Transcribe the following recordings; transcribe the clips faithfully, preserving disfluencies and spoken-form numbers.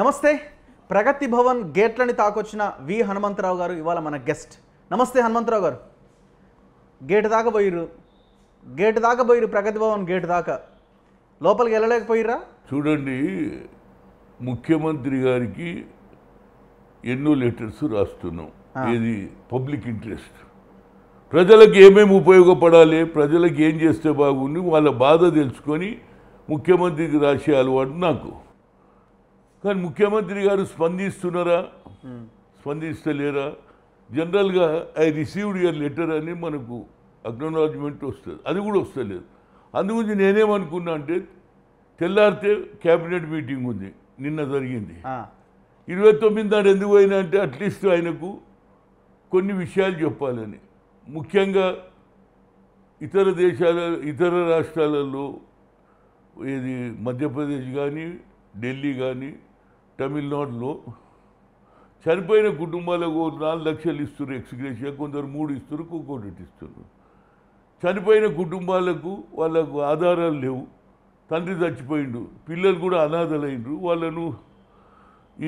నమస్తే ప్రగతి భవన్ గేట్లని తాకొచ్చిన వి హనుమంతరావు గారు ఇవాల మన గెస్ట్. నమస్తే హనుమంతరావు గారు. గేట్ దాకా పోయిరు, గేట్ దాకా పోయిరు, ప్రగతి భవన్ గేట్ దాకా లోపలికి వెళ్ళలేకపోయిరా? చూడండి, ముఖ్యమంత్రి గారికి ఎన్నో లెటర్స్ రాస్తున్నాం. ఇది పబ్లిక్ ఇంట్రెస్ట్, ప్రజలకు ఏమేమి ఉపయోగపడాలి, ప్రజలకు ఏం చేస్తే బాగుంది, వాళ్ళ బాధ తెలుసుకొని ముఖ్యమంత్రికి రాసే అలవాటు నాకు. కానీ ముఖ్యమంత్రి గారు స్పందిస్తున్నారా, స్పందిస్తలేరా? జనరల్గా ఐ రిసీవ్డ్ యువర్ లెటర్ అని మనకు అక్నాలజ్మెంట్ వస్తుంది, అది కూడా వస్తలేదు. అందుగురించి నేనేమనుకున్నా అంటే, తెల్లారితే క్యాబినెట్ మీటింగ్ ఉంది, నిన్న జరిగింది. ఇరవై తొమ్మిది నాడు ఎందుకు అయినా అంటే, అట్లీస్ట్ ఆయనకు కొన్ని విషయాలు చెప్పాలని. ముఖ్యంగా ఇతర దేశాల ఇతర రాష్ట్రాలలో, ఇది మధ్యప్రదేశ్ కానీ ఢిల్లీ కానీ తమిళనాడులో చనిపోయిన కుటుంబాలకు నాలుగు లక్షలు ఇస్తారు ఎక్స్గ్రేషియా, కొందరు మూడు ఇస్తారు, ఒక్కొక్కటి ఇస్తారు. చనిపోయిన కుటుంబాలకు వాళ్ళకు ఆధారాలు లేవు, తండ్రి చచ్చిపోయిండు, పిల్లలు కూడా అనాథలైండ్రు, వాళ్ళను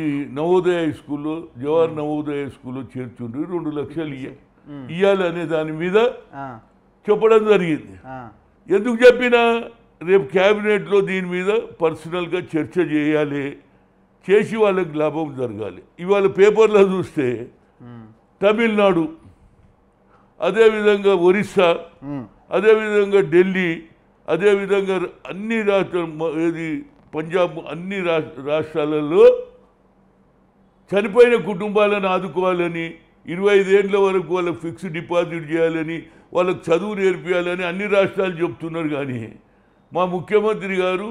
ఈ నవోదయ స్కూల్లో, జవహర్ నవోదయ స్కూల్లో చేర్చుండ్రు. రెండు లక్షలు ఇయ్య ఇయ్యాలనే దాని మీద చెప్పడం జరిగింది. ఎందుకు చెప్పినా, రేపు క్యాబినెట్లో దీని మీద పర్సనల్గా చర్చ చేయాలి, చేసి వాళ్ళకి లాభం జరగాలి. ఇవాళ పేపర్లో చూస్తే తమిళనాడు, అదేవిధంగా ఒరిస్సా, అదేవిధంగా ఢిల్లీ, అదేవిధంగా అన్ని రాష్ట్ర ఏది పంజాబ్, అన్ని రాష్ట్రాలలో చనిపోయిన కుటుంబాలను ఆదుకోవాలని, ఇరవై ఐదేళ్ల వరకు వాళ్ళకి ఫిక్స్డ్ డిపాజిట్ చేయాలని, వాళ్ళకి చదువు నేర్పించాలని అన్ని రాష్ట్రాలు చెప్తున్నారు. కానీ మా ముఖ్యమంత్రి గారు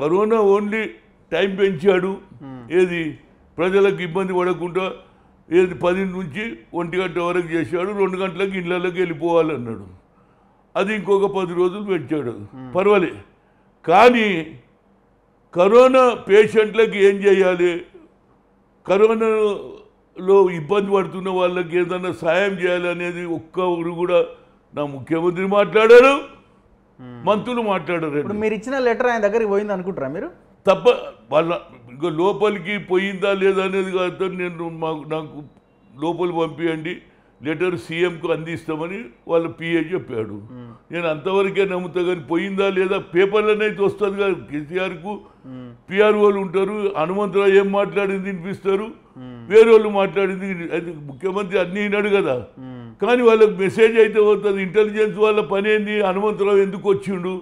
కరోనా ఓన్లీ టైం పెంచాడు, ఏది ప్రజలకు ఇబ్బంది పడకుండా, ఏది పది నుంచి ఒంటి గంట వరకు చేశాడు, రెండు గంటలకు ఇళ్ళకి వెళ్ళిపోవాలన్నాడు. అది ఇంకొక పది రోజులు పెంచాడు, పర్వాలే. కానీ కరోనా పేషెంట్లకు ఏం చేయాలి, కరోనాలో ఇబ్బంది పడుతున్న వాళ్ళకి ఏదన్నా సాయం చేయాలి అనేది ఒక్కరు కూడా నా ముఖ్యమంత్రి మాట్లాడారు, మంత్రులు మాట్లాడారు. మీరు ఇచ్చిన లెటర్ ఆయన దగ్గరికి పోయింది అనుకుంటారా మీరు? తప్ప, వాళ్ళ ఇంకా లోపలికి పోయిందా లేదా అనేది కాదు. నేను మాకు నాకు లోపలి పంపించండి, లెటర్ సీఎంకు అందిస్తామని వాళ్ళ పిఏ చెప్పాడు. నేను అంతవరకే నమ్ముతా, కానీ పోయిందా లేదా పేపర్లనైతే వస్తుంది కదా. కేసీఆర్కు పిఆర్ఓలు ఉంటారు, హనుమంతరావు ఏం మాట్లాడింది వినిపిస్తారు, వేరే వాళ్ళు మాట్లాడింది. అయితే ముఖ్యమంత్రి అన్నీ విన్నాడు కదా, కానీ వాళ్ళకి మెసేజ్ అయితే పోతుంది. ఇంటెలిజెన్స్ వాళ్ళ పని ఏంది, హనుమంతరావు ఎందుకు వచ్చిండు,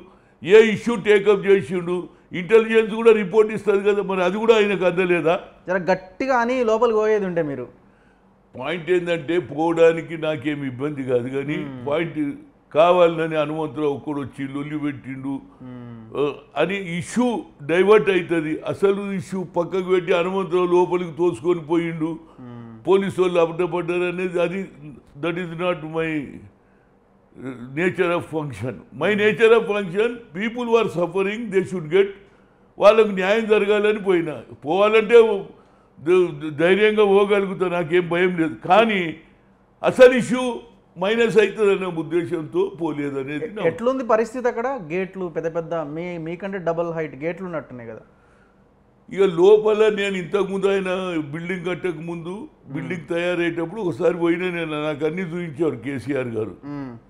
ఏ ఇష్యూ టేకప్ చేసిండు, ఇంటెలిజెన్స్ కూడా రిపోర్ట్ ఇస్తుంది కదా. మరి అది కూడా ఆయనకు అందలేదా? జర గట్టిగా అని లోపలికి పోయేది ఉంటే మీరు. పాయింట్ ఏంటంటే, పోవడానికి నాకేమి ఇబ్బంది కాదు, కానీ పాయింట్ కావాలని హనుమంతరావు ఒక్కడు వచ్చి లొల్లి పెట్టిండు అని ఇష్యూ డైవర్ట్ అవుతుంది. అసలు ఇష్యూ పక్కకు పెట్టి హనుమంతరావు లోపలికి తోసుకొని పోయిండు, పోలీసు వాళ్ళు అప్పటపడ్డారు అనేది, అది that is not my nature of function. My nature of function, people are suffering, they should get, వాళ్ళకు న్యాయం జరగాలని పోయినా. పోవాలంటే ధైర్యంగా పోగలుగుతా, నాకేం భయం లేదు. కానీ అసలు ఇష్యూ మైనస్ అవుతుందన్న ఉద్దేశంతో పోలేదనేది. ఎట్లుంది పరిస్థితి అక్కడ? గేట్లు పెద్ద పెద్ద, మీ మీకంటే డబల్ హైట్ గేట్లు ఉన్నట్టున్నాయి కదా. ఇక లోపల నేను ఇంతకుముందు ఆయన బిల్డింగ్ కట్టక ముందు, బిల్డింగ్ తయారయ్యేటప్పుడు ఒకసారి పోయినా, నేను నాకు అన్ని చూపించారు కేసీఆర్ గారు.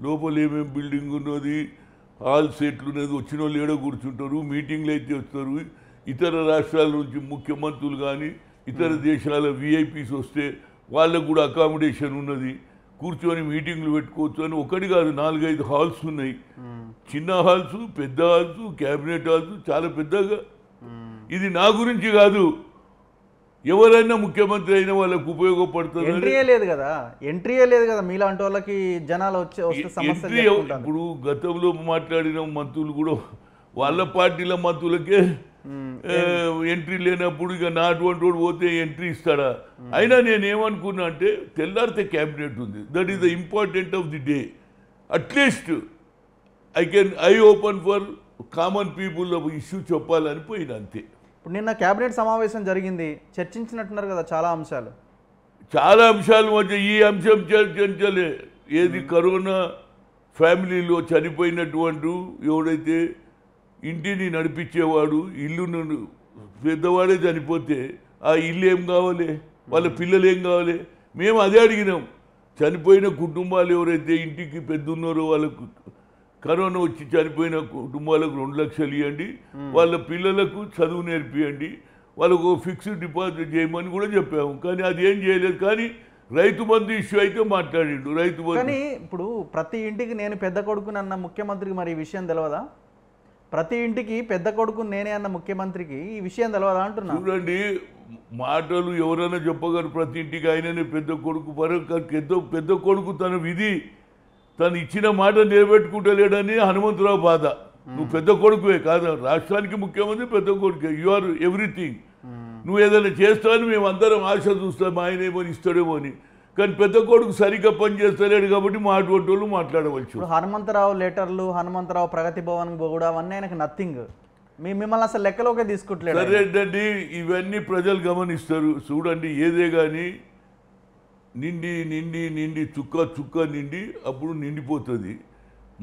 లోపల ఏమేమి బిల్డింగ్ ఉన్నది, హాల్ సెట్లు ఉన్నది, వచ్చిన వాళ్ళు ఏడో కూర్చుంటారు, మీటింగ్లు అయితే వస్తారు. ఇతర రాష్ట్రాల నుంచి ముఖ్యమంత్రులు కానీ ఇతర దేశాల విఐపీస్ వస్తే వాళ్ళకు కూడా అకామిడేషన్ ఉన్నది, కూర్చొని మీటింగ్లు పెట్టుకోవచ్చు అని. ఒకటి కాదు, నాలుగైదు హాల్స్ ఉన్నాయి, చిన్న హాల్స్, పెద్ద హాల్స్, క్యాబినెట్ హాల్స్, చాలా పెద్దగా. ఇది నా గురించి కాదు, ఎవరైనా ముఖ్యమంత్రి అయినా వాళ్ళకు ఉపయోగపడుతుంది. ఎంట్రీయే లేదు కదా, ఎంట్రీయే లేదు కదా మీలాంటి వాళ్ళకి, జనాలు వచ్చే వస్తే సమస్య. ఇప్పుడు గతంలో మాట్లాడిన మంత్రులు కూడా వాళ్ళ పార్టీల మంత్రులకే ఎంట్రీ లేనప్పుడు, ఇక నా అటువంటి వాడు పోతే ఎంట్రీ ఇస్తాడా? అయినా నేనేమనుకున్నా అంటే, తెల్లారితే క్యాబినెట్ ఉంది, that is the important of the day. At least I can I open for common people issue చెప్పాలని పోయిన, అంతే. ఇప్పుడు నిన్న క్యాబినెట్ సమావేశం జరిగింది, చర్చించినట్టున్నారు కదా చాలా అంశాలు. చాలా అంశాలు మధ్య ఈ అంశం చర్చించలే, ఏది కరోనా ఫ్యామిలీలో చనిపోయినటువంటి ఎవడైతే ఇంటిని నడిపించేవాడు, ఇల్లును, పెద్దవాడే చనిపోతే ఆ ఇల్లు ఏం కావాలి వాళ్ళ పిల్లలు ఏం కావాలి మేము అదే అడిగినాం చనిపోయిన కుటుంబాలు ఎవరైతే ఇంటికి పెద్దన్నారో వాళ్ళకు కరోనా వచ్చి చనిపోయిన కుటుంబాలకు రెండు లక్షలు ఇవ్వండి వాళ్ళ పిల్లలకు చదువు నేర్పియండి వాళ్ళకు ఫిక్స్డ్ డిపాజిట్ చేయమని కూడా చెప్పాము కానీ అది ఏం చేయలేదు కానీ రైతు బంధు ఇష్యూ అయితే మాట్లాడిండు రైతు బంధు కానీ ఇప్పుడు ప్రతి ఇంటికి నేను పెద్ద కొడుకుని అన్న ముఖ్యమంత్రికి మరి ఈ విషయం తెలియదా ప్రతి ఇంటికి పెద్ద కొడుకు నేనే అన్న ముఖ్యమంత్రికి ఈ విషయం తెలియదా అంటున్నా చూడండి మాటలు ఎవరైనా చెప్పగలరు ప్రతి ఇంటికి ఆయననే పెద్ద కొడుకు పరో పెద్ద కొడుకు తన విధి తను ఇచ్చిన మాట నిలబెట్టుకుంటలేడని హనుమంతరావు బాధ నువ్వు పెద్ద కొడుకువే కాదు రాష్ట్రానికి ముఖ్యమంత్రి పెద్ద కొడుకే యు ఆర్ ఎవ్రీథింగ్ నువ్వు ఏదైనా చేస్తావని మేము అందరం ఆశ చూస్తాం ఆయన ఏమో ఇస్తాడేమో అని కానీ పెద్ద కొడుకు సరిగ్గా పని చేస్తలేడు కాబట్టి మా అటువంటి వాళ్ళు మాట్లాడవచ్చు హనుమంతరావు లెటర్లు హనుమంతరావు ప్రగతి భవన్ కూడా అవన్నీ ఆయనకు నథింగ్ మీ మిమ్మల్ని అసలు లెక్కలోకే తీసుకుంటలేదు సరేనండి ఇవన్నీ ప్రజలు గమనిస్తారు చూడండి ఏదే కానీ నిండి నిండి నిండి చుక్క చుక్క నిండి అప్పుడు నిండిపోతుంది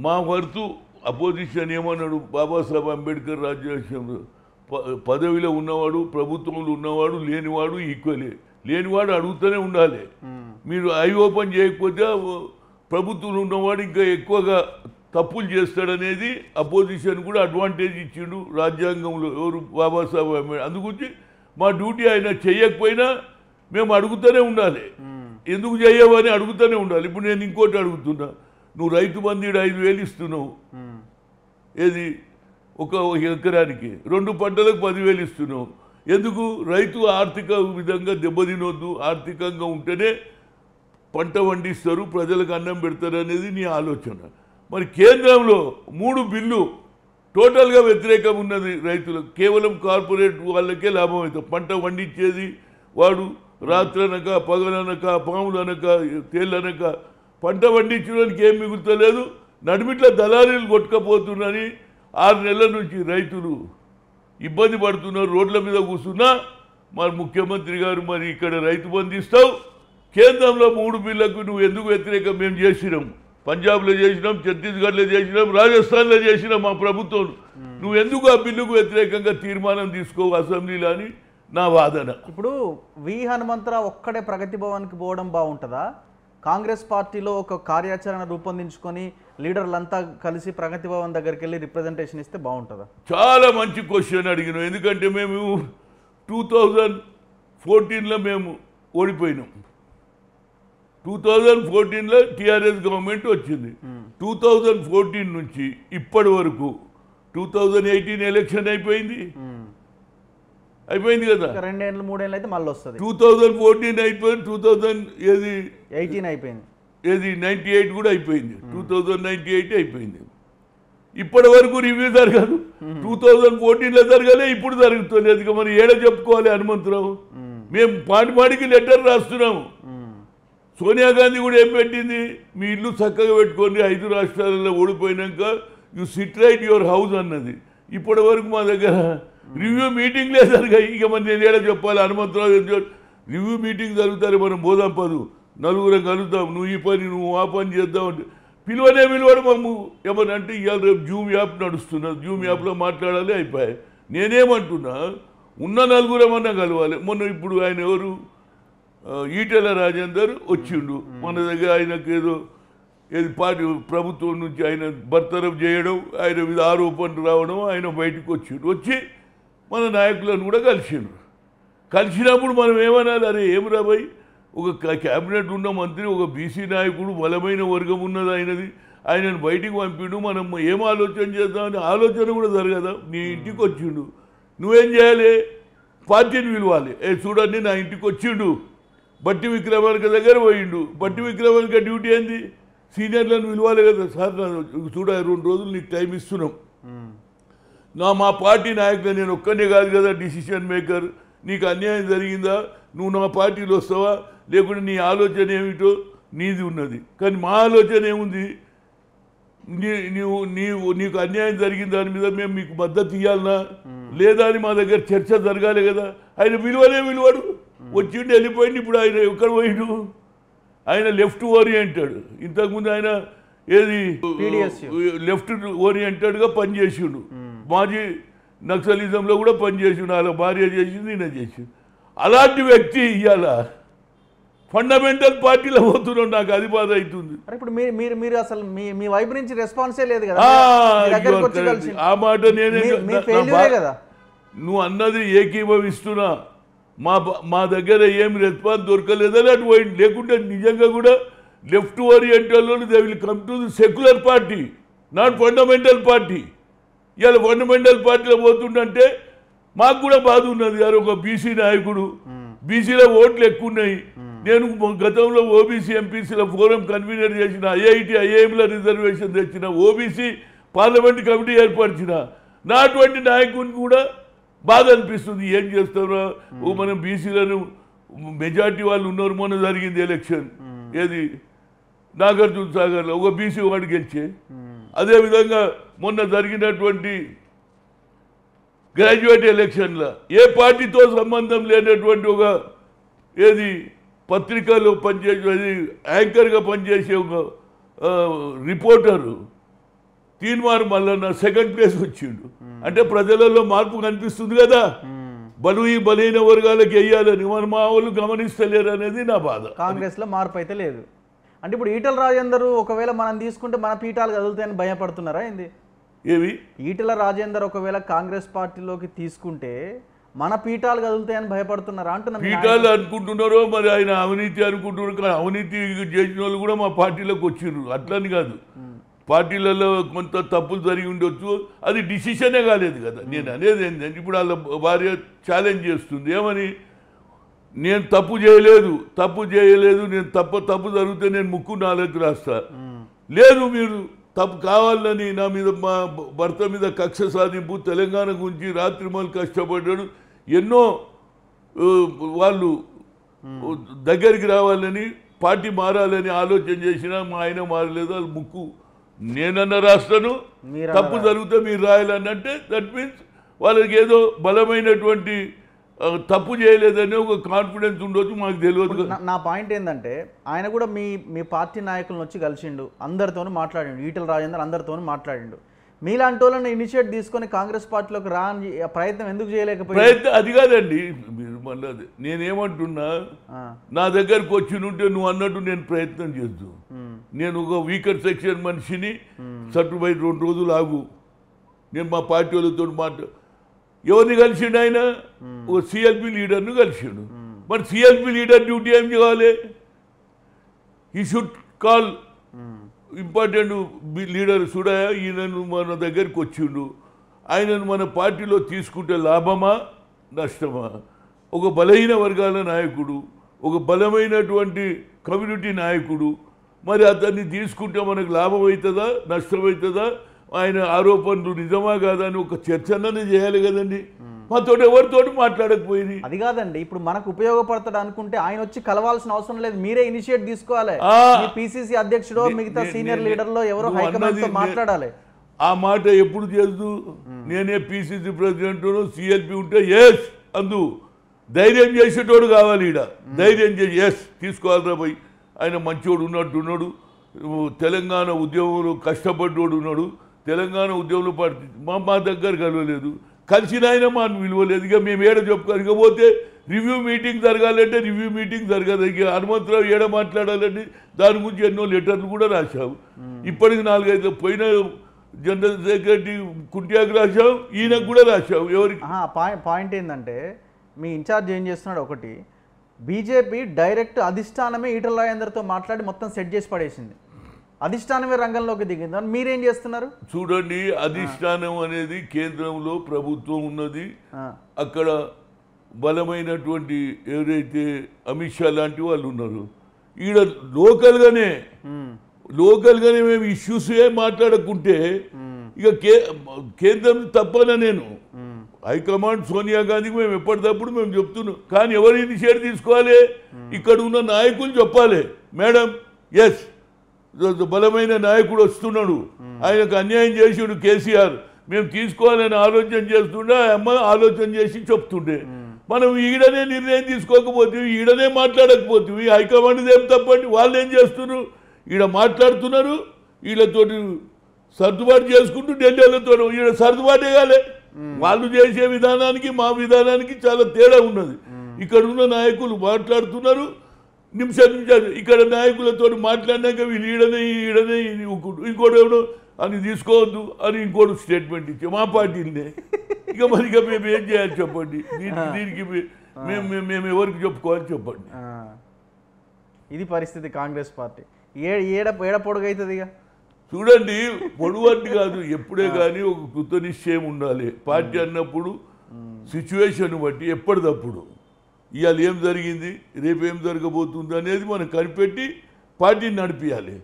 మా వరకు అపోజిషన్ ఏమన్నాడు బాబాసాహెబ్ అంబేద్కర్ రాజ్యాంగంలో పదవిలో ఉన్నవాడు ప్రభుత్వంలో ఉన్నవాడు లేనివాడు ఈక్వలే లేనివాడు అడుగుతూనే ఉండాలి మీరు ఐ ఓపెన్ చేయకపోతే ప్రభుత్వంలో ఉన్నవాడు ఇంకా ఎక్కువగా తప్పులు చేస్తాడనేది అపోజిషన్ కూడా అడ్వాంటేజ్ ఇచ్చిండు రాజ్యాంగంలో ఎవరు బాబాసాహెబ్ అంబేద్కర్ అందుగురించి మా డ్యూటీ ఆయన చేయకపోయినా మేము అడుగుతూనే ఉండాలి ఎందుకు చేయవని అడుగుతూనే ఉండాలి ఇప్పుడు నేను ఇంకోటి అడుగుతున్నా నువ్వు రైతు బంధుడు ఐదు వేలు ఇస్తున్నావు ఏది ఒక ఎకరానికి రెండు పంటలకు పదివేలు ఇస్తున్నావు ఎందుకు రైతు ఆర్థిక విధంగా దెబ్బతినొద్దు ఆర్థికంగా ఉంటేనే పంట పండిస్తారు ప్రజలకు అన్నం పెడతారు అనేది నీ ఆలోచన మరి కేంద్రంలో మూడు బిల్లు టోటల్గా వ్యతిరేకం ఉన్నది రైతులకు కేవలం కార్పొరేట్ వాళ్ళకే లాభం అవుతుంది పంట పండించేది వాడు రాత్రనక పగలనక పాములనక తేళ్ళనక పంట పండించడానికి ఏం మిగులుతలేదు నడిమిట్ల దళారీలు కొట్టుకపోతున్నారని ఆరు నెలల నుంచి రైతులు ఇబ్బంది పడుతున్నారు రోడ్ల మీద కూర్చున్నా మరి ముఖ్యమంత్రి గారు మరి ఇక్కడ రైతు బంధిస్తావు కేంద్రంలో మూడు బిల్లకు నువ్వు ఎందుకు వ్యతిరేకం మేము చేసినాం పంజాబ్లో చేసినాం ఛత్తీస్గఢ్లో చేసినాం రాజస్థాన్లో చేసినాం మా ప్రభుత్వం నువ్వు ఎందుకు ఆ బిల్లుకు వ్యతిరేకంగా తీర్మానం తీసుకోవు అసెంబ్లీలో అని నా వాదన ఇప్పుడు వి హనుమంతరావు ఒక్కడే ప్రగతి భవన్కి పోవడం బాగుంటుందా కాంగ్రెస్ పార్టీలో ఒక కార్యాచరణ రూపొందించుకొని లీడర్లంతా కలిసి ప్రగతి భవన్ దగ్గరికి వెళ్ళి రిప్రజెంటేషన్ ఇస్తే బాగుంటుందా చాలా మంచి క్వశ్చన్ అడిగినాం ఎందుకంటే మేము టూ థౌజండ్ ఫోర్టీన్లో మేము ఓడిపోయినాం టూ థౌజండ్ ఫోర్టీన్లో టీఆర్ఎస్ గవర్నమెంట్ వచ్చింది టూ థౌజండ్ ఫోర్టీన్ నుంచి ఇప్పటి వరకు టూ థౌజండ్ ఎయిటీన్ ఎలక్షన్ అయిపోయింది అయిపోయింది కదా రెండేళ్ళు మూడేళ్ళు అయితే మళ్ళీ వస్తుంది టూ థౌజండ్ ఫోర్టీన్ అయిపోయింది టూ థౌజండ్ ఏది ఎయిటీన్ అయిపోయింది ఏది నైంటీ ఎయిట్ కూడా అయిపోయింది టూ థౌజండ్ నైంటీ ఎయిట్ అయిపోయింది ఇప్పటి వరకు రివ్యూ జరగదు టూ థౌజండ్ ఫోర్టీన్లో జరగాలి ఇప్పుడు జరుగుతుంది ఇక మనం ఏడ చెప్పుకోవాలి హనుమంతరావు మేము పాటిపాటికి లెటర్ రాస్తున్నాము సోనియా గాంధీ కూడా ఏం పెట్టింది మీ ఇల్లు చక్కగా పెట్టుకోండి ఐదు రాష్ట్రాలలో ఓడిపోయినాక you sit right your house అన్నది ఇప్పటి వరకు మా దగ్గర రివ్యూ మీటింగ్లే జరగాయి ఇక మరి నేను ఏడా చెప్పాలి హనుమంతరావు రివ్యూ మీటింగ్ జరుగుతారు మనం పోదాం పదు నలుగురం కలుద్దాం నువ్వు ఈ పని నువ్వు ఆ పని చేద్దాం అంటే పిలువనే పిలువడం మమ్ము ఏమనంటే ఇవాళ రేపు జూమ్ యాప్ నడుస్తున్నారు జూమ్ యాప్లో మాట్లాడాలి అయిపోయాయి నేనేమంటున్నా ఉన్న నలుగురం అన్నా కలవాలి మొన్న ఇప్పుడు ఆయన ఎవరు ఈటెల రాజేందర్ వచ్చిండు మన దగ్గర ఆయనకు ఏదో ఏది పార్టీ ప్రభుత్వం నుంచి ఆయన బర్తరఫ్ చేయడం ఆయన మీద ఆరోపణలు రావడం ఆయన బయటకు వచ్చిండు వచ్చి మన నాయకులను కూడా కలిసిండ్రు కలిసినప్పుడు మనం ఏమనాలి అరే ఏం రాబోయి ఒక క్యాబినెట్ ఉన్న మంత్రి ఒక బీసీ నాయకుడు బలమైన వర్గం ఉన్నది ఆయనది ఆయనను బయటికి పంపిండు మనం ఏం ఆలోచన చేద్దామని ఆలోచన కూడా జరగదా నీ ఇంటికి వచ్చిండు నువ్వేం చేయాలి పార్టీని పిలవాలి ఏ చూడండి నా ఇంటికి వచ్చిండు బట్టి విక్రమార్క దగ్గర పోయిండు బట్టి విక్రమార్క డ్యూటీ ఏంది సీనియర్లను పిలవాలి కదా సార్ చూడ రెండు రోజులు నీకు టైం ఇస్తున్నాం నా మా పార్టీ నాయకులు నేను ఒక్కనే కాదు కదా డిసిషన్ మేకర్ నీకు అన్యాయం జరిగిందా నువ్వు నా పార్టీలో వస్తావా లేకుంటే నీ ఆలోచన ఏమిటో నీది ఉన్నది కానీ మా ఆలోచన ఏముంది నీ నీవు నీవు నీకు అన్యాయం జరిగిన దాని మీద మేము మీకు మద్దతు ఇవ్వాలనా లేదా అని మా దగ్గర చర్చ జరగాలి కదా ఆయన విలువనే విలువాడు వచ్చిండి వెళ్ళిపోయింది ఇప్పుడు ఆయన ఎక్కడ పోయిండు ఆయన లెఫ్ట్ ఓరియంటెడ్ ఇంతకుముందు ఆయన ఏది లెఫ్ట్ ఓరియంటెడ్గా పనిచేసిండు మాజీ నక్సలిజంలో కూడా పనిచేసిండు అలా భార్య చేసింది ఈయన చేసిండు అలాంటి వ్యక్తి ఇయాల ఫండమెంటల్ పార్టీలో పోతున్నారు, నాకు అది బాధ అవుతుంది. ఇప్పుడు మీరు మీరు మీరు అసలు మీ మీ వైపు నుంచి రెస్పాన్స్ ఏ లేదు కదా, మీ దగ్గరికి వచ్చి కలిసి ఆ మాట నేనే మీ ఫెయిల్యూరే కదా నువ్వు అన్నది ఏకీభవిస్తున్నా. మా మా దగ్గర ఏం రెస్పాన్స్ దొరకలేదని అటు పోయింది. లేకుంటే నిజంగా కూడా left oriental they will come to the secular party, not fundamental party. ఇవాళ ఫండమెంటల్ పార్టీలో పోతుండంటే మాకు కూడా బాధ ఉన్నది. గారు ఒక బీసీ నాయకుడు, బీసీలో ఓట్లు ఎక్కువ ఉన్నాయి. నేను గతంలో ఓబీసీ ఎంపీసీల ఫోరం కన్వీనర్ చేసిన, ఐఐటి ఐఐఎంల రిజర్వేషన్ తెచ్చిన, ఓబీసీ పార్లమెంట్ కమిటీ ఏర్పరిచిన నా అటువంటి నాయకుని కూడా బాధ అనిపిస్తుంది. ఏం చేస్తారో మనం బీసీలను మెజార్టీ వాళ్ళు ఉన్నారు. మొన్న జరిగింది ఎలక్షన్ ఏది నాగార్జున సాగర్లో ఒక బీసీ వాడు గెలిచే, అదేవిధంగా మొన్న జరిగినటువంటి గ్రాడ్యుయేట్ ఎలక్షన్లో ఏ పార్టీతో సంబంధం లేనటువంటి ఒక ఏది పత్రికలో పనిచేసేది యాంకర్గా పనిచేసే ఒక reporter Teenmar Mallanna second place వచ్చిండు. అంటే ప్రజలలో మార్పు కనిపిస్తుంది కదా. బలుయి బలైన వర్గాలకు వెయ్యాలని మన మా వాళ్ళు గమనిస్తలేరు అనేది నా బాధ. కాంగ్రెస్లో మార్పు అయితే లేదు అంటే ఇప్పుడు ఈటల రాజేందర్ ఒకవేళ మనం తీసుకుంటే మన పీఠాలు కదులుతాయని భయపడుతున్నారా ఏంది? ఏవి ఈటల రాజేందర్ ఒకవేళ కాంగ్రెస్ పార్టీలోకి తీసుకుంటే మన పీఠాలు కదులుతాయని భయపడుతున్నారా అంటున్నా. పీఠాలు అనుకుంటున్నారో మరి ఆయన అవినీతి అనుకుంటున్నారు. కానీ అవినీతి చేసిన వాళ్ళు కూడా మా పార్టీలోకి వచ్చిండ్రు, అట్లని కాదు. పార్టీలలో కొంత తప్పులు జరిగి ఉండొచ్చు, అది డిసిషనే కాలేదు కదా. నేను అనేది ఏంటంటే ఇప్పుడు వాళ్ళ భార్య ఛాలెంజ్ చేస్తుంది ఏమని, నేను తప్పు చేయలేదు తప్పు చేయలేదు నేను తప్పు తప్పు జరిగితే నేను ముక్కు నాలుగు రాస్తా. లేదు మీరు తప్పు కావాలని నా మీద మా భర్త మీద కక్ష సాధింపు, తెలంగాణ గురించి రాత్రి మళ్ళీ కష్టపడ్డాడు, ఎన్నో వాళ్ళు దగ్గరికి రావాలని పార్టీ మారాలని ఆలోచన చేసినా మా ఆయన మారలేదు. వాళ్ళు ముక్కు నేనన్న రాస్తాను, తప్పు జరిగితే మీరు రాయాలని అంటే దట్ మీన్స్ వాళ్ళకి ఏదో బలమైనటువంటి తప్పు చేయలేదనే ఒక కాన్ఫిడెన్స్ ఉండొచ్చు, మాకు తెలియదు. నా పాయింట్ ఏంటంటే ఆయన కూడా మీ మీ పార్టీ నాయకులను వచ్చి కలిసిండు, అందరితోనూ మాట్లాడిండు. ఈటల రాజేందర్ అందరితోనూ మాట్లాడిండు. మీలాంటి వాళ్ళని ఇనిషియేట్ తీసుకొని కాంగ్రెస్ పార్టీలోకి రా అని ప్రయత్నం ఎందుకు చేయలేకపోయింది? ప్రయత్నం అది కాదండి, మీరు మళ్ళీ నేనేమంటున్నా, నా దగ్గరకు వచ్చి ఉంటే నువ్వు అన్నట్టు నేను ప్రయత్నం చేద్దు. నేను ఒక వీకర్ సెక్షన్ మనిషిని, సట్టు బయట రెండు రోజులు ఆగు, నేను మా పార్టీ వాళ్ళతో మాట్లా. ఎవరిని కలిసిండు ఆయన? ఒక సిఎల్పి లీడర్ను కలిసిండు. మరి సిఎల్పి లీడర్ డ్యూటీ ఏం చేయాలి? ఈ షుడ్ కాల్ ఇంపార్టెంట్ లీడర్. చూడా ఈయనను మన దగ్గరికి వచ్చిండు, ఆయనను మన పార్టీలో తీసుకుంటే లాభమా నష్టమా? ఒక బలహీన వర్గాల నాయకుడు, ఒక బలమైనటువంటి కమ్యూనిటీ నాయకుడు, మరి అతన్ని తీసుకుంటే మనకు లాభం అవుతుందా నష్టమవుతుందా, ఆయన ఆరోపణలు నిజమా కాదా అని ఒక చర్చనే చేయాలి కదండి. మాతో ఎవరితో మాట్లాడకపోయింది అది కాదండి. ఇప్పుడు మనకు ఉపయోగపడతాడు అనుకుంటే ఆయన వచ్చి కలవాల్సిన అవసరం లేదు, మీరే ఇనిషియేట్ తీసుకోవాలి. పిసిసి అధ్యక్షుడో మిగతా సీనియర్ లీడర్లో ఎవరో హైకమాండ్తో మాట్లాడాలి. ఆ మాట ఎప్పుడు చేస్తూ నేనే పిసిసి ప్రెసిడెంట్ సిఎల్పి ఉంటే ఎస్ అందు ధైర్యం చేసేటోడు కావాలి. ఈడ ధైర్యం చేసి ఎస్ తీసుకోవాలిరా పోయి, ఆయన మంచివాడు ఉన్నట్టు ఉన్నాడు, తెలంగాణ ఉద్యమంలో కష్టపడ్డోడు ఉన్నాడు, తెలంగాణ ఉద్యమంలో పార్టీ మా మా దగ్గర కలవలేదు, కలిసిన ఆయన మా విలువలేదు. ఇక మేము ఏడ చెప్పుకోవాలి. ఇకపోతే రివ్యూ మీటింగ్ జరగాలంటే రివ్యూ మీటింగ్ జరగదు. ఇక హనుమంతరావు ఏడ మాట్లాడాలంటే దాని గురించి ఎన్నో లెటర్లు కూడా రాశాము. ఇప్పటికి నాలుగైదు పోయిన జనరల్ సెక్రటరీ కుంట్యాకు రాశాము, ఈయనకు కూడా రాశాము. ఎవరికి పాయింట్ ఏంటంటే మీ ఇన్ఛార్జ్ ఏం చేస్తున్నాడు ఒకటి, బీజేపీ డైరెక్ట్ అధిష్టానమే ఈటల రాజేందర్తో మాట్లాడి మొత్తం సెట్ చేసి పడేసింది, అధిష్టానమే రంగంలోకి దిగింది. మీరేం చేస్తున్నారు? చూడండి, అధిష్టానం అనేది కేంద్రంలో ప్రభుత్వం ఉన్నది, అక్కడ బలమైనటువంటి ఎవరైతే అమిత్ షా లాంటి వాళ్ళు ఉన్నారు. ఈడ లోకల్గానే లోకల్గానే మేము ఇష్యూస్ ఏ మాట్లాడకుంటే ఇక కేంద్రం తప్పన నేను హైకమాండ్ సోనియా గాంధీకి మేము ఎప్పటికప్పుడు మేము చెప్తున్నాం. కానీ ఎవరు ఇనిషియేట్ తీసుకోవాలి? ఇక్కడ ఉన్న నాయకులు చెప్పాలి, మేడం ఎస్ బలమైన నాయకుడు వస్తున్నాడు, ఆయనకు అన్యాయం చేసాడు కేసీఆర్, మేము తీసుకోవాలని ఆలోచన చేస్తుండే అమ్మ ఆలోచన చేసి చెప్తుండే. మనం ఈడనే నిర్ణయం తీసుకోకపోతే ఈడనే మాట్లాడకపోతే ఈ హైకమాండ్ ఏం తప్పండి? వాళ్ళు ఏం చేస్తున్నారు? ఈడ మాట్లాడుతున్నారు, వీళ్ళతోటి సర్దుబాటు చేసుకుంటూ ఢిల్లీలతో ఈడ సర్దుబాటే కాలే. వాళ్ళు చేసే విధానానికి మా విధానానికి చాలా తేడా ఉన్నది. इकड़ना नायक निम्स निम्स इकड़ नायक वीडने वीडने इंकोड़ेवड़ो अवद्दू अंको स्टेट माँ पार्टी ने इक मन मेमे चपड़ी दी दी मे मेमेवरी चुपनी इधी परस्थित कांग्रेस पार्टी पड़गैतदी चूँगी पड़वंट का एपड़े कृत निश्चय उ पार्टी अ सिचुवेशन बटी एपड़कूँ इला जी रेपेम जरगबोने मन कपे पार्टी नड़पाले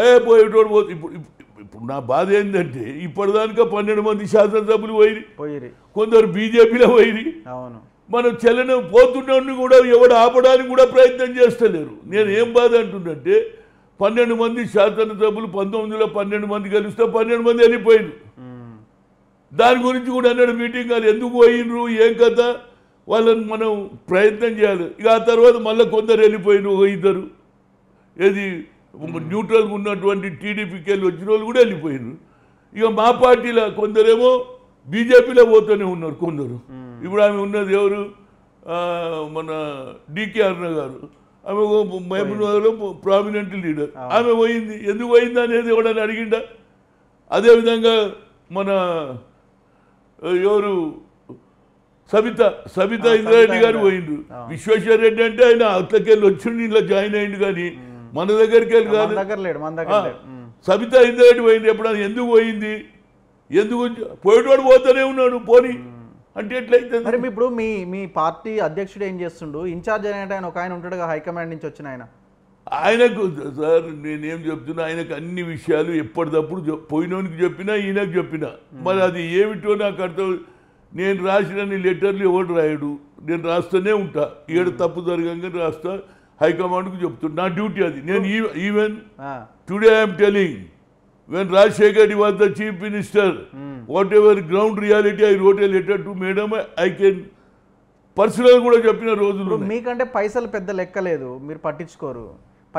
अये पोट इन ना बाधे इपड़दाक पन्े मंदिर शासन सभ्युरी को बीजेपी वैरी मन चलन होवड़ आपड़ा प्रयत्न चस्टर नैन बाधे पन्े मंदिर शासन सभ्यु पंद पन्े मंद कल पन्े मंदिर दाने गुरी मीटिंग एम कथा वाल मन प्रयत्न चेयर इक आ तरह मल्ल को इधर यदि न्यूट्रल उन्नीडीपी के वेल्लिपोन इक मा पार्टी को बीजेपी होने को इपड़े उवर मन डीके अरुण गारु आम महेबूबनगर प्रामिनेंट लीडर आम होने अड़िंडा अदे विधा मन एवरू सबिता सबिता इंद्रारेड्डी गारु विश्वेश्वर रेड्डी अंटे आयन अल्लाकेल्लि इला जॉइन अय्यिंडु गानी मन दग्गरिकि सबिता इंद्रारेड्डी पोयिंदि एप्पुडु एंदुकु पोयिंदि एंदुकु पोयेटोडु पोतने उन्नाडु पोनी अंटे एट्लैते मरि इप्पुडु मी मी पार्टी अध्यक्षुडु एं चेस्तुंडु इन्चार्ज अयिनट आयन ओक आयन उंटाडुगा हई कमांड नुंचि वच्चिन आयन आयनकु सार् नेनें चेप्तुन्ना आयनकु अन्नि विषयालु एप्पटिदप्पुडु पोयिनोनिकि चेप्पिना ईयनकु चेप्पिना मरि अदि एमिटो नाकु अर्थं నేను రాసిన లెటర్లు ఎవడు రాయడు నేను రాస్తనే ఉంటా ఏడు తప్పు జరగంగా రాస్తా హై కమాండ్ కు చెప్తా నా డ్యూటీ అది నేను even today I am telling when Rajshekhar Reddy was the chief minister whatever ground reality I wrote a letter to madam I can personal కూడా చెప్పిన రోజులు మీకంటే పైసలు పెద్ద లెక్క లేదు మీరు పట్టించుకోరు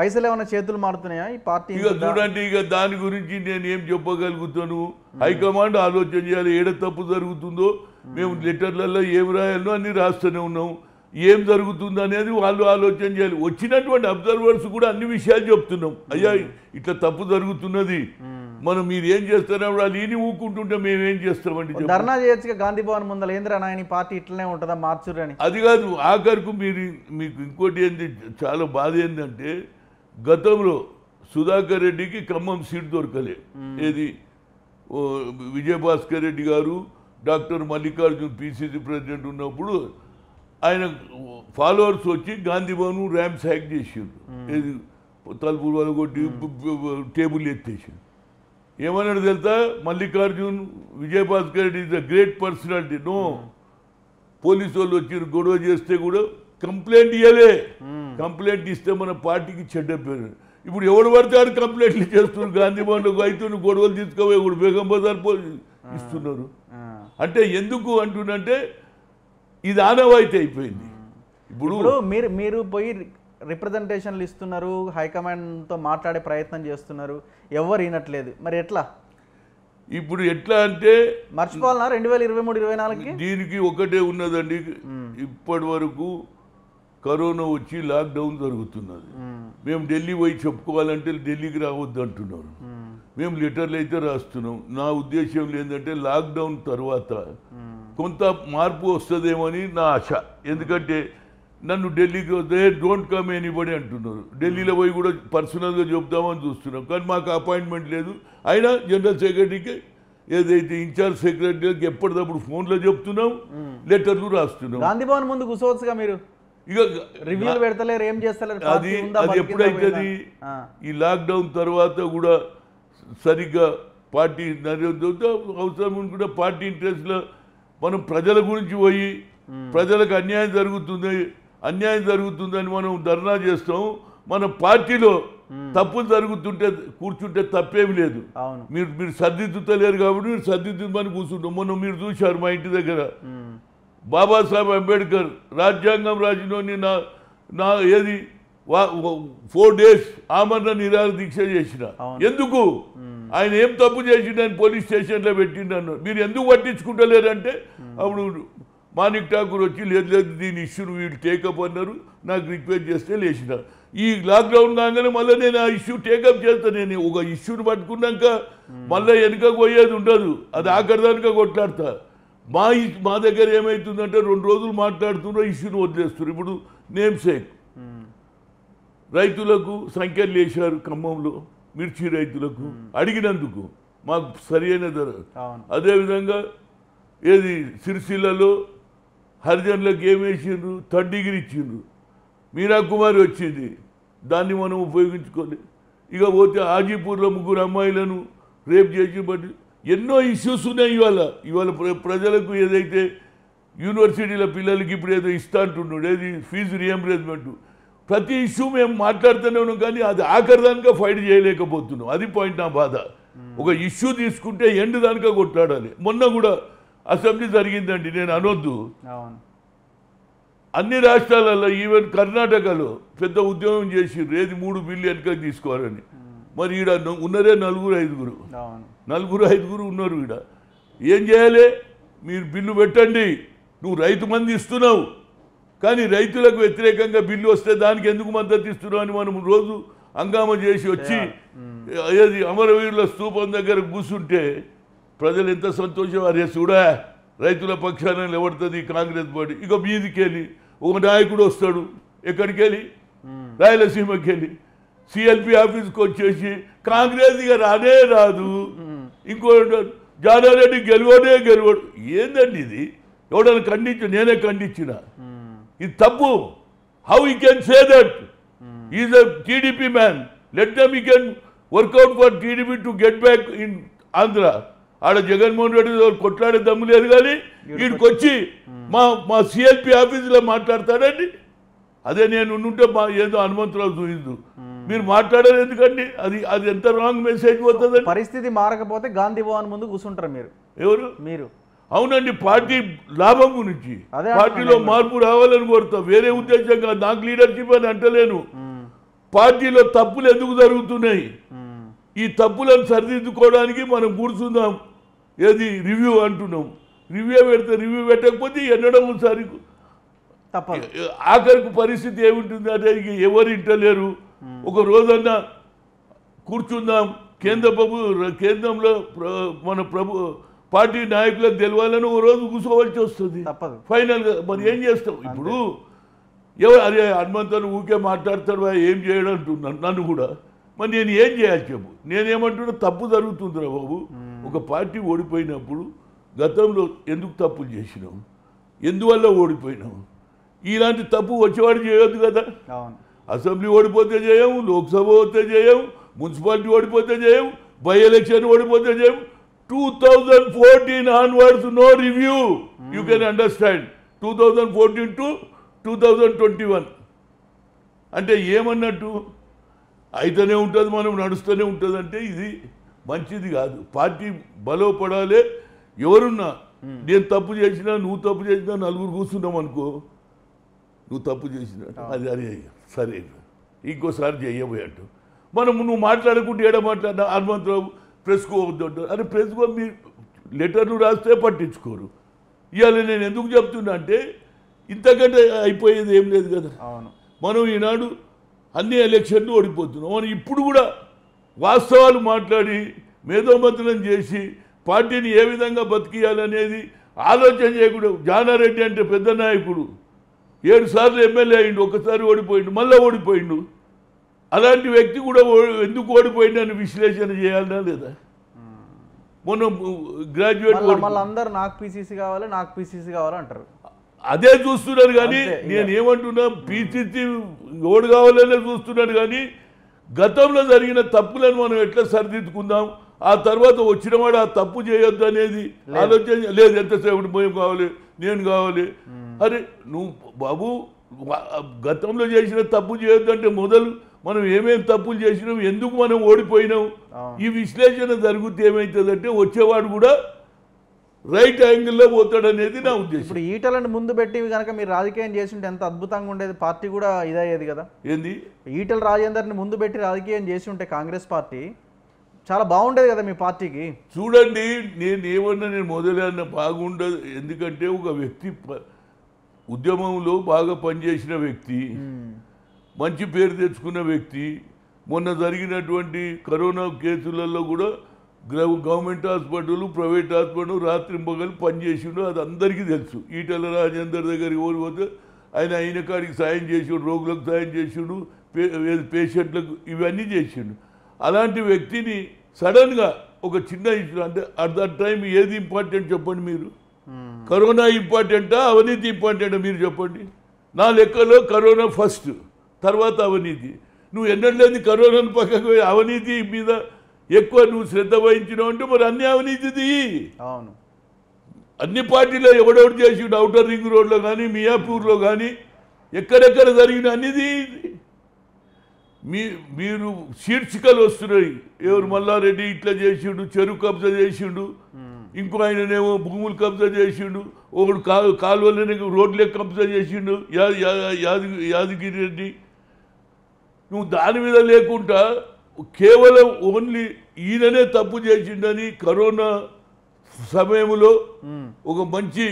పైసలు ఏమైనా చేతులు మారుతున్నాయా ఈ పార్టీ ఇక చూడండి ఇక దాని గురించి నేను ఏం చెప్పగలుగుతాను హై కమాండ్ ఆలోచన చేయాలి ఏడ తప్పు జరుగుతుందో మేము లెటర్లలో ఏం రాయాలో అన్ని రాస్తూనే ఉన్నాం ఏం జరుగుతుందనేది వాళ్ళు ఆలోచన చేయాలి వచ్చినటువంటి అబ్జర్వర్స్ కూడా అన్ని విషయాలు చెప్తున్నాం అయ్యా ఇట్లా తప్పు జరుగుతున్నది మనం మీరు ఏం చేస్తారో వాళ్ళు ఇని ఊకుంటుంటే మేము ఏం చేస్తామండి ధర్నా చేయొచ్చుగా గాంధీభవన్ ముందల ఏంద్రా నాయని పార్టీ ఇట్లనే ఉంటదా మార్చురని అది కాదు ఆఖరుకు మీరు మీకు ఇంకోటి ఏంది చాలా బాధ ఏందంటే గతంలో సుధాకర్ రెడ్డికి ఖమ్మం సీట్ దొరకలే ఏది విజయభాస్కర్ రెడ్డి గారు डाक्टर मल्लिकार्जुन पीसीसी प्रेसिडेंट उन्नप्पुडु आयन फॉलोवर्स वच्ची गांधी भवन र्याम सैक चेशारु तलुपुल वल्लगोट्टि टेबुल एत्तेशारु एमन्नाडु तेलुसा Mallikarjun Vijayabhaskar Reddy is a great personality no police वाळ्ळु वच्ची गोडव चेस्ते कूडा कंप्लेंट इयले कंप्लेंट इस्ते मन पार्टीकी चेड्ड पेरु इप्पुडु एवरु पड़तारु कंप्लेंट्लु चेस्तुन्नारु गांधी भवनलोकी अयितुन्नु गोडवलु तीसुकोपोयि इप्पुडु बेगम बजार पोलीस ఇస్తున్నారు అంటే ఎందుకు అంటున్నంటే ఇది ఆనవాయితీ అయిపోయింది ఇప్పుడు మీరు మీరు పోయి రిప్రజెంటేషన్లు ఇస్తున్నారు హై కమాండ్ తో మాట్లాడే ప్రయత్నం చేస్తున్నారు ఎవరు వినట్లేదు మరి ఎట్లా ఇప్పుడు ఎట్లా అంటే మర్చిపోవాలనా రెండు వేల ఇరవై మూడు ఇరవై నాలుగు కి దీనికి ఒకటే ఉన్నదండి ఇప్పటివరకు కరోనా వచ్చి లాక్ డౌన్ జరుగుతున్నది మేము ఢిల్లీ పోయి చెప్పుకోవాలంటే ఢిల్లీకి రావద్దు అంటున్నారు మేము లెటర్లైతే రాస్తున్నాం నా ఉద్దేశం ఏందంటే లాక్ డౌన్ తర్వాత కొంత మార్పు వస్తదేమోని నా ఆశ ఎందుకంటే నన్ను ఢిల్లీకి దే డోంట్ కమ్ ఎనీబడీ అంటున్నారు ఢిల్లీలో పోయి కూడా పర్సనల్ గా చెప్తామని చూస్తున్నాం కానీ మాకు అపాయింట్మెంట్ లేదు అయినా జనరల్ సెక్రటరీకి ఏదైతే ఇన్ఛార్జ్ సెక్రటరీకి ఎప్పటికప్పుడు ఫోన్లో చెప్తున్నాం లెటర్లు రాస్తున్నాం గాంధీభవన్ ముందు కూసోవచ్చుగా మీరు ఇక రివ్యూలు పెడతలేరు ఏం చేస్తలేరు అది అది ఎప్పుడైతది ఈ లాక్ డౌన్ తర్వాత కూడా సరిగా పార్టీ నరేంద్రతో అవసరం ఉంటే పార్టీ ఇంట్రెస్ట్ మనం ప్రజల గురించి పోయి ప్రజలకు అన్యాయం జరుగుతుంది అన్యాయం జరుగుతుందని మనం ధర్నా చేస్తాం మన పార్టీలో తప్పు జరుగుతుంటే కూర్చుంటే తప్పేమీ లేదు మీరు మీరు సర్దిద్దుతలేరు కాబట్టి మీరు సర్దిద్దుమని కూర్చుంటాం మనం మీరు చూశారు మా ఇంటి దగ్గర బాబాసాహెబ్ అంబేద్కర్ రాజ్యాంగం రాసినోని నా నా ఏది फोर डेस् आमरण निराहार दीक्ष आये एम तपून पोलीस स्टेशन पट्टी पट्टे अब Manik Thakur వచ్చి లేదు లేదు దీని ఇష్యూని వీళ్ళు టేకప్ అన్నారు నాకు రిక్వెస్ట్ చేస్తే లేచినా ఈ లాక్డౌన్ కాగానే మళ్ళీ నేను ఆ ఇష్యూ టేకప్ చేస్తా నేను ఒక ఇష్యూని పట్టుకున్నాక మళ్ళీ వెనక పోయేది ఉండదు అది ఆఖరిదానిక కొట్లాడతా మా మా దగ్గర ఏమవుతుందంటే రెండు రోజులు మాట్లాడుతున్నా ఇష్యూని వదిలేస్తారు ఇప్పుడు నేమ్ సేక్ రైతులకు సంఖ్యలు లేచారు ఖమ్మంలో మిర్చి రైతులకు అడిగినందుకు మాకు సరైన ధర అదే విధంగా ఏది సిరిసిల్లలో హరిజనులకు ఏమేసిండ్రు థర్డ్ డిగ్రీ ఇచ్చిండ్రు మీరా కుమారి వచ్చింది దాన్ని మనం ఉపయోగించుకోలేదు ఇక పోతే హాజీపూర్లో ముగ్గురు అమ్మాయిలను రేప్ చేసి బట్టి ఎన్నో ఇష్యూస్ ఉన్నాయి ఇవాళ ఇవాళ ప్రజలకు ఏదైతే యూనివర్సిటీల పిల్లలకి ఇప్పుడు ఏదో ఇస్తా అంటున్నాడు ఏది ఫీజు రీఎంబర్స్మెంట్ ప్రతి ఇష్యూ మేము మాట్లాడుతూనే ఉన్నాం కానీ అది ఆఖరి దానిక ఫైట్ చేయలేకపోతున్నాం అది పాయింట్ నా బాధ ఒక ఇష్యూ తీసుకుంటే ఎండ్ దానిక కొట్లాడాలి మొన్న కూడా అసెంబ్లీ జరిగిందండి నేను అనొద్దు అన్ని రాష్ట్రాలలో ఈవెన్ కర్ణాటకలో పెద్ద ఉద్యమం చేసి రేది మూడు బిలియన్గా తీసుకోవాలని మరి ఈడ ఉన్నారే నలుగురు ఐదుగురు నలుగురు ఐదుగురు ఉన్నారు ఈడ ఏం చేయాలి మీరు బిల్లు పెట్టండి నువ్వు రైతు మంది ఇస్తున్నావు కానీ రైతులకు వ్యతిరేకంగా బిల్లు వస్తే దానికి ఎందుకు మద్దతు ఇస్తున్నావు అని మనం రోజు హంగామా చేసి వచ్చి ఏది అమరవీరుల స్తూపం దగ్గర కూర్చుంటే ప్రజలు ఎంత సంతోషం అరే చూడా రైతుల పక్షాన నిలబడుతుంది కాంగ్రెస్ పార్టీ ఇక మీదికెళ్ళి ఒక నాయకుడు వస్తాడు ఎక్కడికి వెళ్ళి రాయలసీమకి వెళ్ళి సిఎల్పి ఆఫీస్కి వచ్చేసి కాంగ్రెస్ ఇక రానే రాదు ఇంకో జానారెడ్డి గెలవడే గెలవడు ఏందండి ఇది ఎవడని ఖండించు నేనే ఖండించిన ఇది తప్పు how you can say that is a TDP man let them you can work out for TDP to get back in Andhra ఆడ జగన్మోహన్ రెడ్డి కొట్లాడే దమ్ము లేదు కానీ వీడికి వచ్చి మా మా సిఎల్పి ఆఫీసులో మాట్లాడతాడండి అదే నేను ఉంటే మా ఏదో హనుమంతరావు చూపించు మీరు మాట్లాడారు ఎందుకండి అది అది ఎంత రాంగ్ మెసేజ్ పోతుంది పరిస్థితి మారకపోతే గాంధీభవన్ ముందు కూర్చుంటారు మీరు ఎవరు మీరు అవునండి పార్టీ లాభం గురించి పార్టీలో మార్పు రావాలని కోరుతా వేరే ఉద్దేశంగా నాకు లీడర్షిప్ అని అంటలేను పార్టీలో తప్పులు ఎందుకు జరుగుతున్నాయి ఈ తప్పులను సరిదిద్దుకోవడానికి మనం కూర్చుందాం ఏది రివ్యూ అంటున్నాం రివ్యూ పెడితే రివ్యూ పెట్టకపోతే ఎన్నడం ఒకసారి ఆఖరికి పరిస్థితి ఏముంటుంది అంటే ఇక ఎవరు ఇంటలేరు ఒక రోజన్నా కూర్చుందాం కేంద్ర ప్రభు కేంద్రంలో మన ప్రభు పార్టీ నాయకులకు తెలియాలని ఒక రోజు కూర్చోవలసి వస్తుంది ఫైనల్గా మరి ఏం చేస్తాం ఇప్పుడు ఎవరు అరే హనుమంతుని ఊకే మాట్లాడతాడు ఏం చేయడం అంటున్నాను నన్ను కూడా మరి నేను ఏం చేయాలి చెప్పు నేనేమంటున్నా తప్పు జరుగుతుందిరా బాబు ఒక పార్టీ ఓడిపోయినప్పుడు గతంలో ఎందుకు తప్పులు చేసినాం ఎందువల్ల ఓడిపోయినాం ఇలాంటి తప్పు వచ్చేవాడు చేయొద్దు కదా అసెంబ్లీ ఓడిపోతే చేయము లోక్సభ పోతే చేయము మున్సిపాలిటీ ఓడిపోతే చేయము బై ఎలక్షన్ ఓడిపోతే చేయము two thousand fourteen onwards no review you can understand two thousand fourteen to two thousand twenty one అంటే ఏమన్నట్టు అయితేనే ఉంటుంది మనం నడుస్తూనే ఉంటుంది అంటే ఇది మంచిది కాదు పార్టీ బలోపడాలి ఎవరున్నా నేను తప్పు చేసినా నువ్వు తప్పు చేసినా నలుగురు కూర్చున్నాం అనుకో నువ్వు తప్పు చేసినా అది అదే సరే ఇంకోసారి చేయబోయాడు మనం నువ్వు మాట్లాడకుండా ఏడా మాట్లాడినా హనుమంతరావు ప్రెస్కు వద్దు అరే ప్రెస్కు మీ లెటర్లు రాస్తే పట్టించుకోరు ఇవాళ నేను ఎందుకు చెప్తున్నా అంటే ఇంతకంటే అయిపోయేది ఏం లేదు కదా మనం ఈనాడు అన్ని ఎలక్షన్లు ఓడిపోతున్నాం మనం ఇప్పుడు కూడా వాస్తవాలు మాట్లాడి మేధోమతనం చేసి పార్టీని ఏ విధంగా బతికియాలనేది ఆలోచన చేయకూడదు జానారెడ్డి అంటే పెద్ద నాయకుడు ఏడు సార్లు ఎమ్మెల్యే అయిండు ఒకసారి ఓడిపోయిండు మళ్ళీ ఓడిపోయిండు అలాంటి వ్యక్తి కూడా ఎందుకు ఓడిపోయిండు అని విశ్లేషణ చేయాలన్నా లేదా మొన్న గ్రాడ్యుయేట్ వాళ్ళందరూ నాకు పీసీసీ కావాలి నాకు పీసీసీ కావాలంటారు అదే చూస్తున్నాను కానీ నేను ఏమంటున్నా పీసీసీ ఓడి కావాలనే చూస్తున్నాను కానీ గతంలో జరిగిన తప్పులను మనం ఎట్లా సరిదిద్దుకుందాం ఆ తర్వాత వచ్చినవాడు ఆ తప్పు చేయొద్దు అనేది ఆలోచన లేదు ఎంతసేపు భయం కావాలి నేను కావాలి అరే నువ్వు బాబు గతంలో చేసిన తప్పు చేయొద్దు అంటే మొదలు మనం ఏమేమి తప్పులు చేసినాం ఎందుకు మనం ఓడిపోయినాం ఈ విశ్లేషణ జరిగితే ఏమవుతుందంటే వచ్చేవాడు కూడా రైట్ యాంగిల్లో పోతాడనేది నా ఉద్దేశం ఇప్పుడు ఈటలను ముందు పెట్టి కనుక మీరు రాజకీయం చేసింటే ఎంత అద్భుతంగా ఉండేది పార్టీ కూడా ఇదయ్యేది కదా ఏంది ఈటల రాజేందర్ని ముందు పెట్టి రాజకీయం చేసి ఉంటే కాంగ్రెస్ పార్టీ చాలా బాగుండేది కదా మీ పార్టీకి. చూడండి నేను ఏమన్నా నేను మొదలైన బాగుండదు, ఎందుకంటే ఒక వ్యక్తి ఉద్యమంలో బాగా పనిచేసిన వ్యక్తి, మంచి పేరు తెచ్చుకున్న వ్యక్తి, మొన్న జరిగినటువంటి కరోనా కేసులలో కూడా గవర్నమెంట్ హాస్పిటల్ ప్రైవేట్ హాస్పిటల్ రాత్రి పగలు పనిచేసిండు, అది అందరికీ తెలుసు. ఈటెల రాజేందర్ దగ్గరికి ఓడిపోతే ఆయన అయిన కాడికి సాయం చేసిండు, రోగులకు సాయం చేసిండు, పేషెంట్లకు ఇవన్నీ చేసిండు. అలాంటి వ్యక్తిని సడన్గా ఒక చిన్న ఇష్యూ అంటే అట్ దట్ టైం ఏది ఇంపార్టెంట్ చెప్పండి మీరు? కరోనా ఇంపార్టెంటా అవినీతి ఇంపార్టెంటా మీరు చెప్పండి? నా లెక్కలో కరోనా ఫస్ట్, తర్వాత అవినీతి. నువ్వు ఎన్నట్లేదు కరోనాను పక్కకు అవినీతి మీద ఎక్కువ నువ్వు శ్రద్ధ వహించినావు అంటే మరి అన్ని అవినీతిది. అవును, అన్ని పార్టీలో ఎవడెవడు చేసిండు, ఔటర్ రింగ్ రోడ్లో కానీ మియాపూర్లో కానీ ఎక్కడెక్కడ జరిగిన అన్నిది. మీ మీరు శీర్షికలు వస్తున్నాయి, ఎవరు మల్లారెడ్డి ఇట్లా చేసిండు, చెరువు కబ్జా చేసిండు, ఇంకో ఆయననేమో భూములు కబ్జా చేసిండు, ఒకడు కా కాలువలనే రోడ్లే కబ్జా చేసిండు యాదగిరి రెడ్డి. నువ్వు దాని మీద లేకుండా కేవలం ఓన్లీ ఈయననే తప్పు చేసిండని కరోనా సమయంలో ఒక మంచి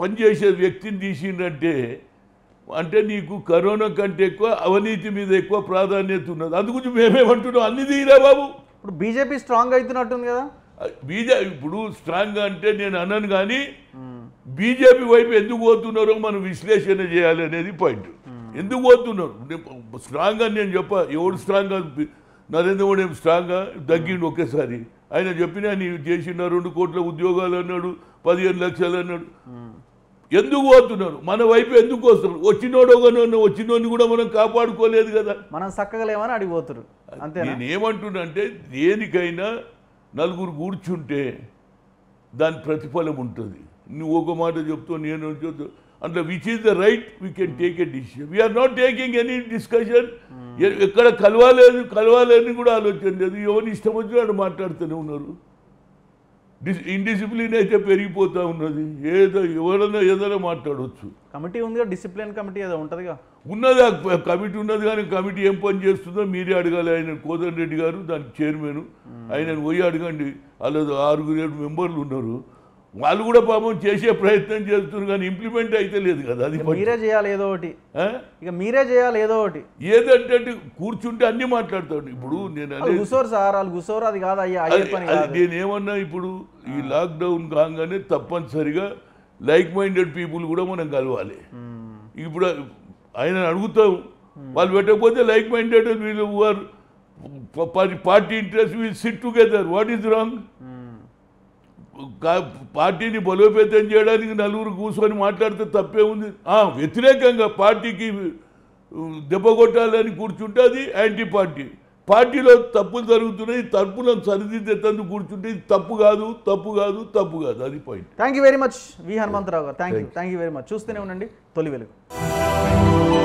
పనిచేసే వ్యక్తిని తీసిండంటే అంటే నీకు కరోనా కంటే ఎక్కువ అవినీతి మీద ఎక్కువ ప్రాధాన్యత ఉన్నది. అందు గురించి మేమేమంటున్నాం అన్ని తీరా బాబు. ఇప్పుడు బీజేపీ స్ట్రాంగ్ అవుతున్నట్టుంది కదా. బీజేపీ ఇప్పుడు స్ట్రాంగ్ అంటే నేను అన్నాను, కానీ బీజేపీ వైపు ఎందుకు పోతున్నారో మనం విశ్లేషణ చేయాలి అనేది పాయింట్. ఎందుకు పోతున్నారు స్ట్రాంగ్ అని నేను చెప్ప, ఎవడు స్ట్రాంగ్ అని నరేంద్ర మోడీ స్ట్రాంగ్గా తగ్గిండు ఒకేసారి. ఆయన చెప్పిన నీవు చేసిన రెండు కోట్ల ఉద్యోగాలు అన్నాడు, పదిహేను లక్షలు అన్నాడు. ఎందుకు పోతున్నారు మన వైపు ఎందుకు వస్తారు? వచ్చినోడు ఒకనో వచ్చినోడిని కూడా మనం కాపాడుకోలేదు కదా, మనం చక్కగలేమని అడిగిపోతారు అంతే. నేను ఏమంటున్నా అంటే దేనికైనా నలుగురు కూర్చుంటే దాని ప్రతిఫలం ఉంటుంది. నువ్వు ఒక మాట చెప్తావు నేను చెప్తావు అంటే which is the right we can take a decision. We are not taking any discussion. ఎక్కడ కలవాలేదు కలవాలని కూడా ఆలోచన లేదు, ఎవరిని ఇష్టం వచ్చినా మాట్లాడుతూనే ఉన్నారు. డిస్ ఇండిసిప్లిన్ అయితే పెరిగిపోతూ ఉన్నది, ఏదో ఎవరైనా ఏదైనా మాట్లాడవచ్చు. కమిటీ ఉందిగా, డిసిప్లిన్ కమిటీ ఏదో ఉంటుందిగా, ఉన్నది కమిటీ ఉన్నది, కానీ కమిటీ ఏం పని చేస్తుందో మీరే అడగాలి. ఆయన కోదండ రెడ్డి గారు దానికి చైర్మన్, ఆయన పోయి అడగండి. అలాగే ఆరుగురు ఏడు మెంబర్లు ఉన్నారు, వాళ్ళు కూడా పాపం చేసే ప్రయత్నం చేస్తున్నారు కానీ ఇంప్లిమెంట్ అయితే లేదు కదా. అది మీరే చేయాలి ఏదో ఒకటి, ఇక మీరే చేయాలి ఏదో ఒకటి. ఏదంటే కూర్చుంటే అన్ని మాట్లాడతాడు. ఇప్పుడు నేను సార్ కూర్చోరు అది కాదు అయ్యా, నేనేమన్నా ఇప్పుడు ఈ లాక్డౌన్ కాగానే తప్పనిసరిగా లైక్ మైండెడ్ పీపుల్ కూడా మనం కలవాలి. ఇప్పుడు ఆయన అడుగుతాం, వాళ్ళు పెట్టకపోతే లైక్ మైండెడ్ వీళ్ళు పార్టీ ఇంట్రెస్ట్ వీళ్ళు sit together. What is wrong? పార్టీని బలోపేతం చేయడానికి నలుగురు కూర్చొని మాట్లాడితే తప్పే ఉంది. వ్యతిరేకంగా పార్టీకి దెబ్బ కొట్టాలని కూర్చుంటే అది యాంటీ పార్టీ. పార్టీలో తప్పులు జరుగుతున్నాయి, తప్పులను సరిదిద్దేటందుకు కూర్చుంటే ఇది తప్పు కాదు తప్పు కాదు తప్పు కాదు, అది point. Thank you very much V Hanumantharao గారు. Thank you thank you very much. చూస్తూనే ఉండండి తొలి వెలుగు.